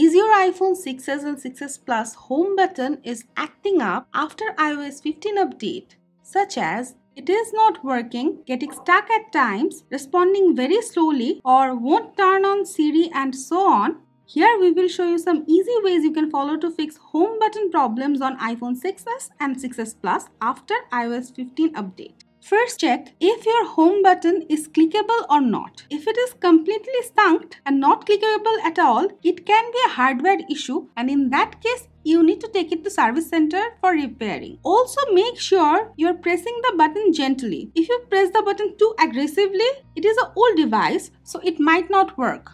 Is your iPhone 6s and 6s Plus home button is acting up after iOS 15 update, such as it is not working, getting stuck at times, responding very slowly, or won't turn on Siri and so on? Here we will show you some easy ways you can follow to fix home button problems on iPhone 6s and 6s Plus after iOS 15 update. First, check if your home button is clickable or not. If it is completely stuck and not clickable at all, it can be a hardware issue, and in that case, you need to take it to service center for repairing. Also, make sure you are pressing the button gently. If you press the button too aggressively, it is an old device, so it might not work.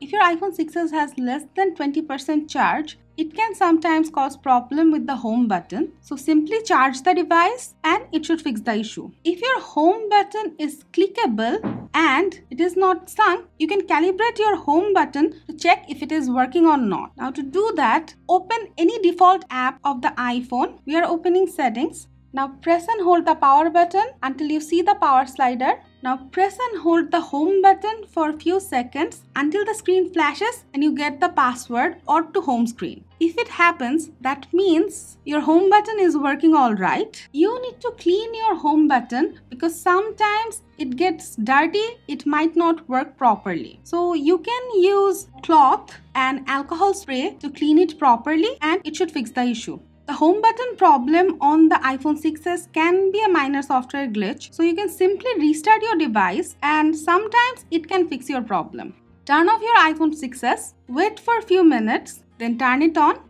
If your iPhone 6s has less than 20% charge, it can sometimes cause problem with the home button. So simply charge the device and it should fix the issue. If your home button is clickable and it is not sunk, you can calibrate your home button to check if it is working or not. Now to do that, open any default app of the iPhone. We are opening settings. Now press and hold the power button until you see the power slider. Now press and hold the home button for a few seconds until the screen flashes and you get the password or to home screen. If it happens, that means your home button is working all right. You need to clean your home button because sometimes it gets dirty, it might not work properly. So you can use cloth and alcohol spray to clean it properly and it should fix the issue. The home button problem on the iPhone 6s can be a minor software glitch, so you can simply restart your device and sometimes it can fix your problem. Turn off your iPhone 6s, wait for a few minutes, then turn it on,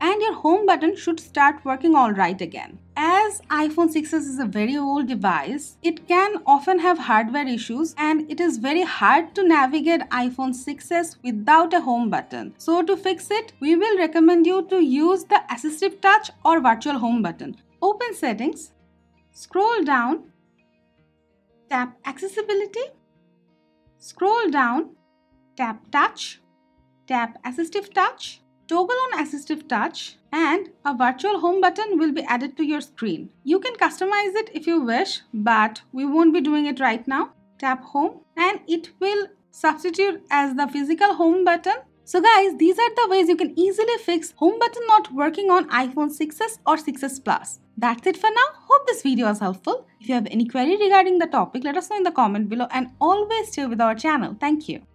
and your home button should start working all right again. As iPhone 6s is a very old device, it can often have hardware issues and it is very hard to navigate iPhone 6s without a home button. So to fix it, we will recommend you to use the Assistive Touch or Virtual Home button. Open Settings, scroll down, tap Accessibility, scroll down, tap Touch, tap Assistive Touch. Toggle on Assistive Touch and a Virtual Home button will be added to your screen. You can customize it if you wish, but we won't be doing it right now. Tap Home and it will substitute as the physical home button. So guys, these are the ways you can easily fix home button not working on iPhone 6s or 6s Plus. That's it for now. Hope this video was helpful. If you have any query regarding the topic, let us know in the comment below and always stay with our channel. Thank you.